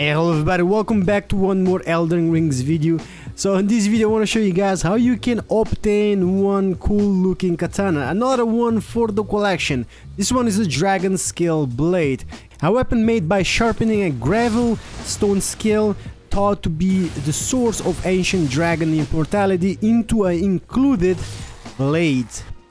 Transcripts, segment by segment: Hello everybody, welcome back to one more Elden Rings video. So in this video I want to show you guys how you can obtain one cool looking katana, another one for the collection. This one is the Dragon Scale Blade, a weapon made by sharpening a gravel stone scale thought to be the source of ancient dragon immortality into an included blade.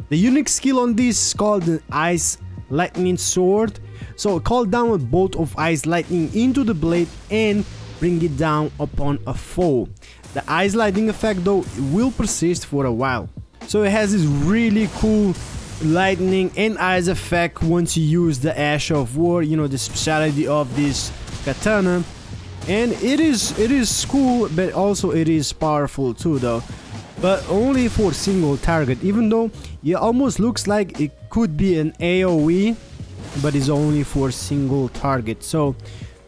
The unique skill on this is called the Ice Lightning Sword. So call down a bolt of ice lightning into the blade and bring it down upon a foe. The ice lightning effect though will persist for a while. So it has this really cool lightning and ice effect once you use the Ashes of War, you know, the speciality of this katana. And it is cool, but also it is powerful too though. But only for single target, even though it almost looks like it could be an AoE, but it's only for single target, so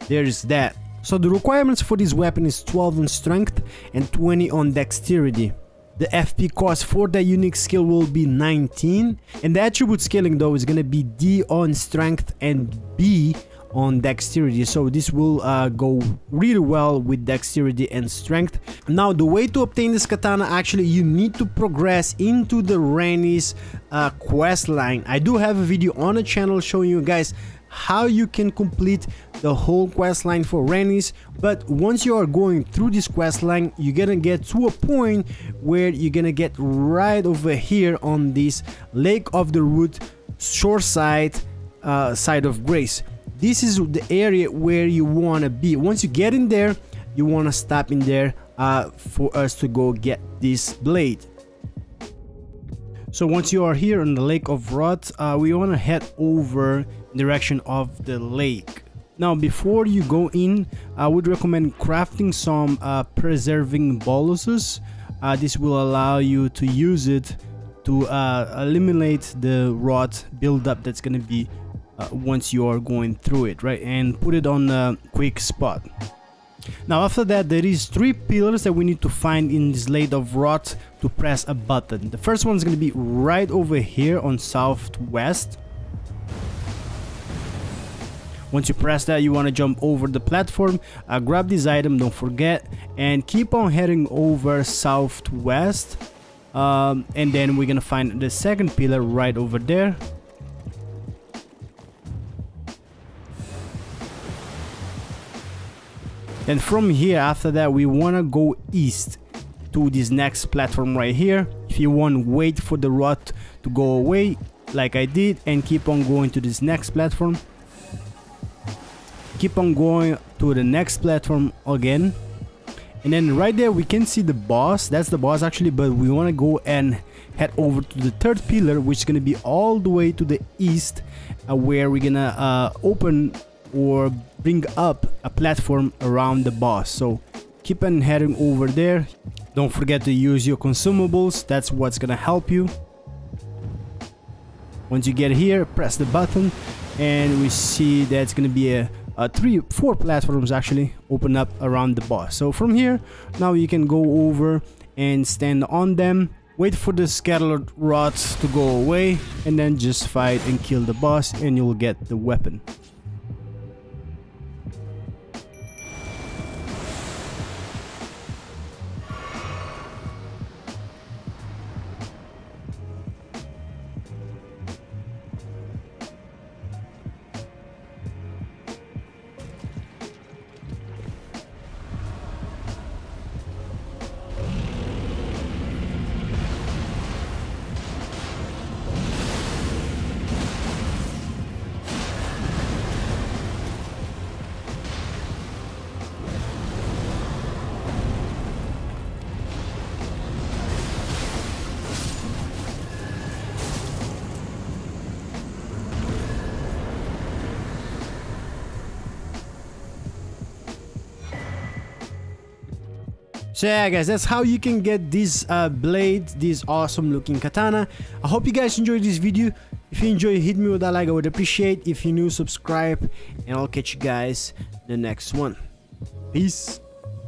there's that. So the requirements for this weapon is 12 on strength and 20 on dexterity. The FP cost for that unique skill will be 19, and the attribute scaling though is gonna be D on strength and B on dexterity, so this will go really well with dexterity and strength. Now the way to obtain this katana, actually you need to progress into the Rennies quest line. I do have a video on the channel showing you guys how you can complete the whole quest line for Rennies, but once you are going through this quest line you're gonna get to a point where you're gonna get right over here on this Lake of the Rot shoreside side of grace. This is the area where you want to be. Once you get in there, you want to stop in there for us to go get this blade. So once you are here on the Lake of Rot, we want to head over in the direction of the lake. Now before you go in, I would recommend crafting some preserving boluses. This will allow you to use it to eliminate the rot buildup that's going to be once you are going through it, right, and put it on a quick spot. Now after that there is 3 pillars that we need to find in this Lake of Rot to press a button. The first one is going to be right over here on southwest. Once you press that, you want to jump over the platform, grab this item, don't forget, and keep on heading over southwest, and then we're going to find the second pillar right over there. And from here, after that, we want to go east to this next platform right here. If you want, wait for the rot to go away like I did and keep on going to this next platform. Keep on going to the next platform again. And then right there, we can see the boss. That's the boss actually, but we want to go and head over to the third pillar, which is going to be all the way to the east, where we're going to open or bring up a platform around the boss. So keep on heading over there. Don't forget to use your consumables, that's what's gonna help you. Once you get here, press the button and we see that's gonna be a 3-4 platforms actually open up around the boss. So from here, now you can go over and stand on them, wait for the scattered rots to go away, and then just fight and kill the boss and you'll get the weapon. So yeah guys, that's how you can get this blade, this awesome looking katana. I hope you guys enjoyed this video. If you enjoyed, hit me with a like, I would appreciate. If you're new, subscribe, and I'll catch you guys in the next one. Peace.